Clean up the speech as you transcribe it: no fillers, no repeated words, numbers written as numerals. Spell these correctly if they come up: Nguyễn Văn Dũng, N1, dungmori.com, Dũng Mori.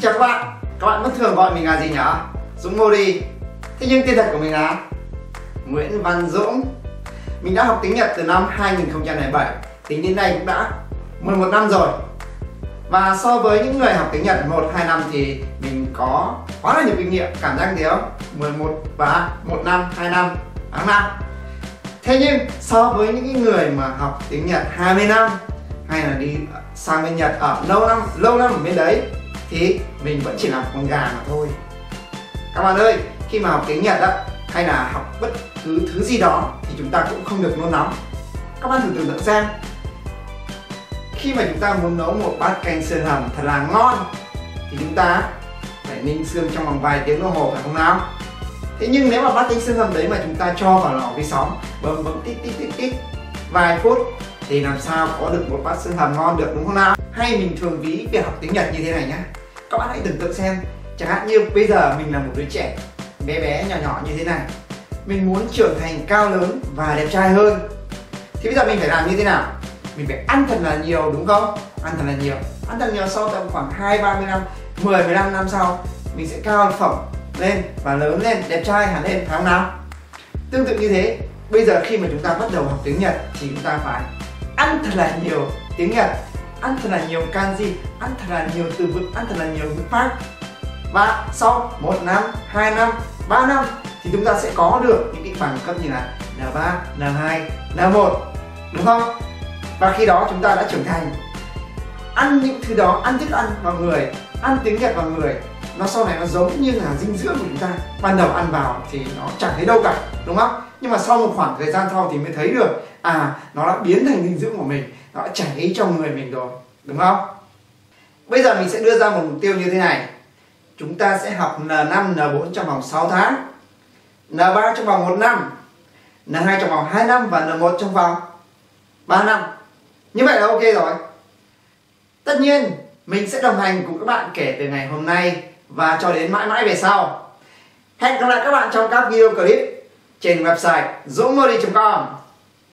Chào các bạn bất thường gọi mình là gì nhở? Dũng Mori. Thế nhưng tên thật của mình là Nguyễn Văn Dũng. Mình đã học tiếng Nhật từ năm 2007, tính đến nay cũng đã 11 năm rồi. Và so với những người học tiếng Nhật 1-2 năm thì mình có quá là nhiều kinh nghiệm, cảm giác thế không? 11 và 1 năm, 2 năm, 8 năm. Thế nhưng so với những người mà học tiếng Nhật 20 năm hay là đi sang bên Nhật ở lâu năm ở bên đấy thì mình vẫn chỉ là con gà mà thôi. Các bạn ơi, khi mà học tiếng Nhật đó, hay là học bất cứ thứ gì đó thì chúng ta cũng không được nôn nóng. Các bạn thử tưởng tượng xem, khi mà chúng ta muốn nấu một bát canh sườn hầm thật là ngon thì chúng ta phải ninh xương trong vòng vài tiếng đồng hồ, phải không nào? Thế nhưng nếu mà bát canh sườn hầm đấy mà chúng ta cho vào lò vi sóng, bấm bấm tít vài phút thì làm sao có được một bát sườn hầm ngon được, đúng không nào? Hay mình thường ví việc học tiếng Nhật như thế này nhá. Các bạn hãy tưởng tượng xem, chẳng hạn như bây giờ mình là một đứa trẻ bé nhỏ như thế này, mình muốn trưởng thành cao lớn và đẹp trai hơn thì bây giờ mình phải làm như thế nào? Mình phải ăn thật là nhiều, đúng không? Ăn thật là nhiều, sau tầm khoảng 2-30 năm, 10-15 năm sau mình sẽ cao phỏng lên và lớn lên, đẹp trai hẳn lên, phải không nào? Tương tự như thế, bây giờ khi mà chúng ta bắt đầu học tiếng Nhật thì chúng ta phải ăn thật là nhiều tiếng Nhật, ăn thật là nhiều kanji, ăn thật là nhiều từ vựng, ăn thật là nhiều ngữ pháp. Và sau 1 năm, 2 năm, 3 năm thì chúng ta sẽ có được những cái bằng cấp như là N3, N2, N1, đúng không? Và khi đó chúng ta đã trưởng thành. Ăn những thứ đó, ăn thức ăn vào người, ăn tiếng Nhật vào người, nó sau này nó giống như là dinh dưỡng của chúng ta. Ban đầu ăn vào thì nó chẳng thấy đâu cả, đúng không? Nhưng mà sau một khoảng thời gian sau thì mới thấy được, à, nó đã biến thành dinh dưỡng của mình, nó đã chảy trong người mình rồi, đúng không? Bây giờ mình sẽ đưa ra một mục tiêu như thế này. Chúng ta sẽ học N5, N4 trong vòng 6 tháng, N3 trong vòng 1 năm, N2 trong vòng 2 năm và N1 trong vòng 3 năm. Như vậy là ok rồi. Tất nhiên, mình sẽ đồng hành cùng các bạn kể từ ngày hôm nay và cho đến mãi mãi về sau. Hẹn gặp lại các bạn trong các video clip trên website dungmori.com.